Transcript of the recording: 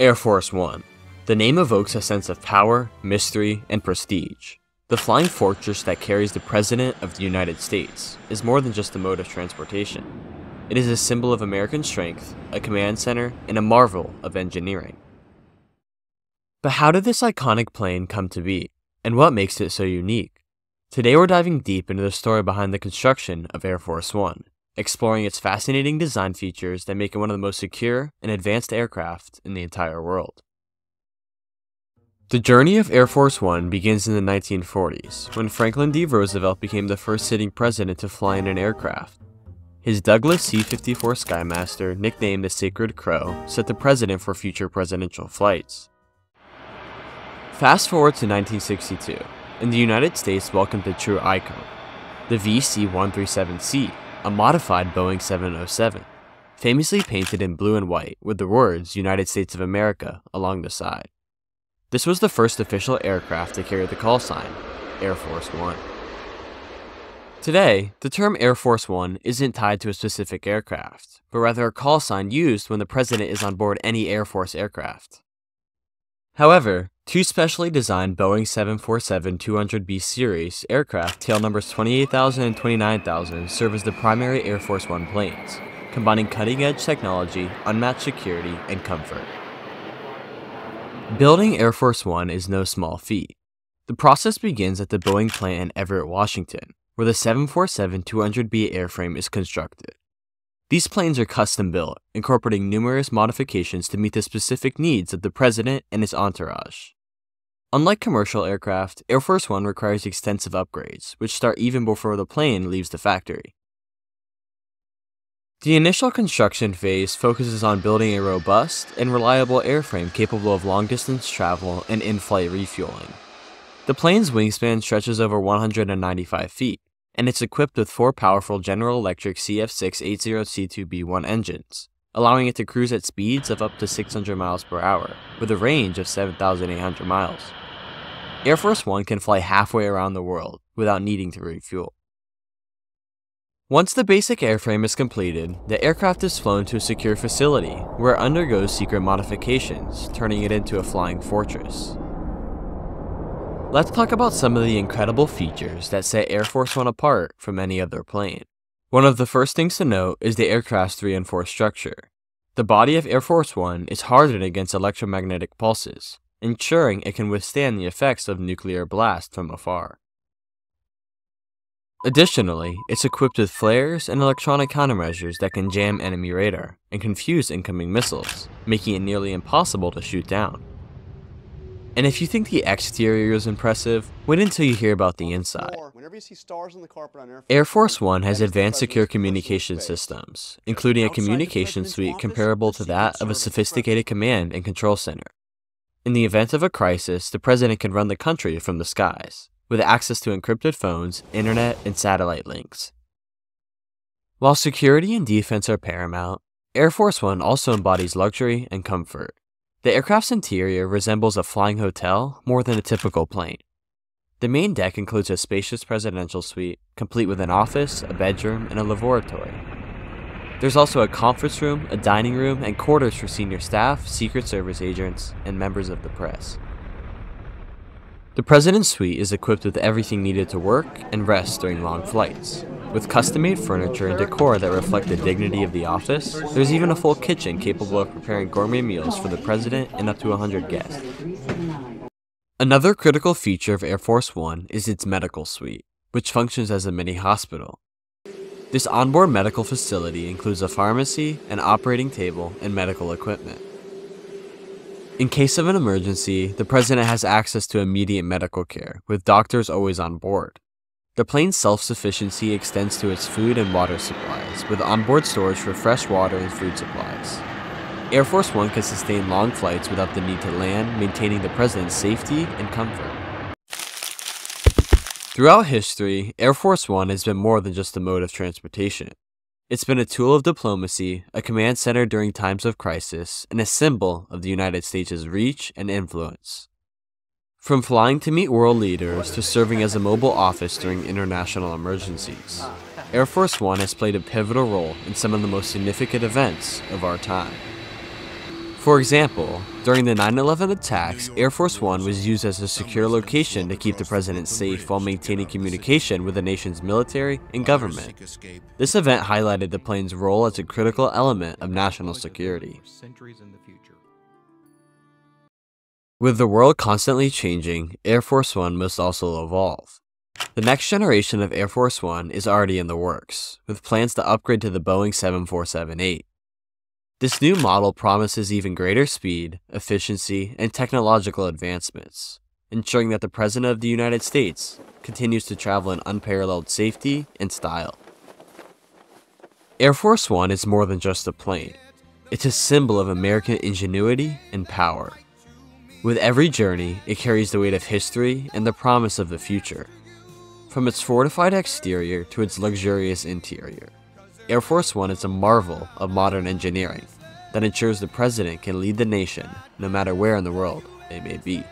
Air Force One. The name evokes a sense of power, mystery, and prestige. The flying fortress that carries the President of the United States is more than just a mode of transportation. It is a symbol of American strength, a command center, and a marvel of engineering. But how did this iconic plane come to be, and what makes it so unique? Today we're diving deep into the story behind the construction of Air Force One, exploring its fascinating design features that make it one of the most secure and advanced aircraft in the entire world. The journey of Air Force One begins in the 1940s, when Franklin D. Roosevelt became the first sitting president to fly in an aircraft. His Douglas C-54 Skymaster, nicknamed the Sacred Crow, set the precedent for future presidential flights. Fast forward to 1962, and the United States welcomed a true icon, the VC-137C, a modified Boeing 707, famously painted in blue and white with the words United States of America along the side. This was the first official aircraft to carry the call sign, Air Force One. Today, the term Air Force One isn't tied to a specific aircraft, but rather a call sign used when the president is on board any Air Force aircraft. However, two specially designed Boeing 747-200B series aircraft, tail numbers 28,000 and 29,000, serve as the primary Air Force One planes, combining cutting-edge technology, unmatched security, and comfort. Building Air Force One is no small feat. The process begins at the Boeing plant in Everett, Washington, where the 747-200B airframe is constructed. These planes are custom-built, incorporating numerous modifications to meet the specific needs of the president and his entourage. Unlike commercial aircraft, Air Force One requires extensive upgrades, which start even before the plane leaves the factory. The initial construction phase focuses on building a robust and reliable airframe capable of long-distance travel and in-flight refueling. The plane's wingspan stretches over 195 feet, and it's equipped with four powerful General Electric CF6-80C2B1 engines, allowing it to cruise at speeds of up to 600 miles per hour, with a range of 7,800 miles. Air Force One can fly halfway around the world without needing to refuel. Once the basic airframe is completed, the aircraft is flown to a secure facility where it undergoes secret modifications, turning it into a flying fortress. Let's talk about some of the incredible features that set Air Force One apart from any other plane. One of the first things to note is the aircraft's reinforced structure. The body of Air Force One is hardened against electromagnetic pulses, ensuring it can withstand the effects of nuclear blasts from afar. Additionally, it's equipped with flares and electronic countermeasures that can jam enemy radar and confuse incoming missiles, making it nearly impossible to shoot down. And if you think the exterior is impressive, wait until you hear about the inside. Air Force One has advanced secure communication systems, including a communication suite comparable to that of a sophisticated command and control center. In the event of a crisis, the president can run the country from the skies, with access to encrypted phones, internet, and satellite links. While security and defense are paramount, Air Force One also embodies luxury and comfort. The aircraft's interior resembles a flying hotel more than a typical plane. The main deck includes a spacious presidential suite, complete with an office, a bedroom, and a laboratory. There's also a conference room, a dining room, and quarters for senior staff, Secret Service agents, and members of the press. The President's Suite is equipped with everything needed to work and rest during long flights. With custom-made furniture and decor that reflect the dignity of the office, there's even a full kitchen capable of preparing gourmet meals for the President and up to 100 guests. Another critical feature of Air Force One is its medical suite, which functions as a mini-hospital. This onboard medical facility includes a pharmacy, an operating table, and medical equipment. In case of an emergency, the president has access to immediate medical care, with doctors always on board. The plane's self-sufficiency extends to its food and water supplies, with onboard storage for fresh water and food supplies. Air Force One can sustain long flights without the need to land, maintaining the president's safety and comfort. Throughout history, Air Force One has been more than just a mode of transportation. It's been a tool of diplomacy, a command center during times of crisis, and a symbol of the United States' reach and influence. From flying to meet world leaders to serving as a mobile office during international emergencies, Air Force One has played a pivotal role in some of the most significant events of our time. For example, during the 9/11 attacks, Air Force One was used as a secure location to keep the president safe while maintaining communication with the nation's military and government. This event highlighted the plane's role as a critical element of national security. With the world constantly changing, Air Force One must also evolve. The next generation of Air Force One is already in the works, with plans to upgrade to the Boeing 747-8. This new model promises even greater speed, efficiency, and technological advancements, ensuring that the President of the United States continues to travel in unparalleled safety and style. Air Force One is more than just a plane. It's a symbol of American ingenuity and power. With every journey, it carries the weight of history and the promise of the future. From its fortified exterior to its luxurious interior, Air Force One is a marvel of modern engineering that ensures the president can lead the nation no matter where in the world they may be.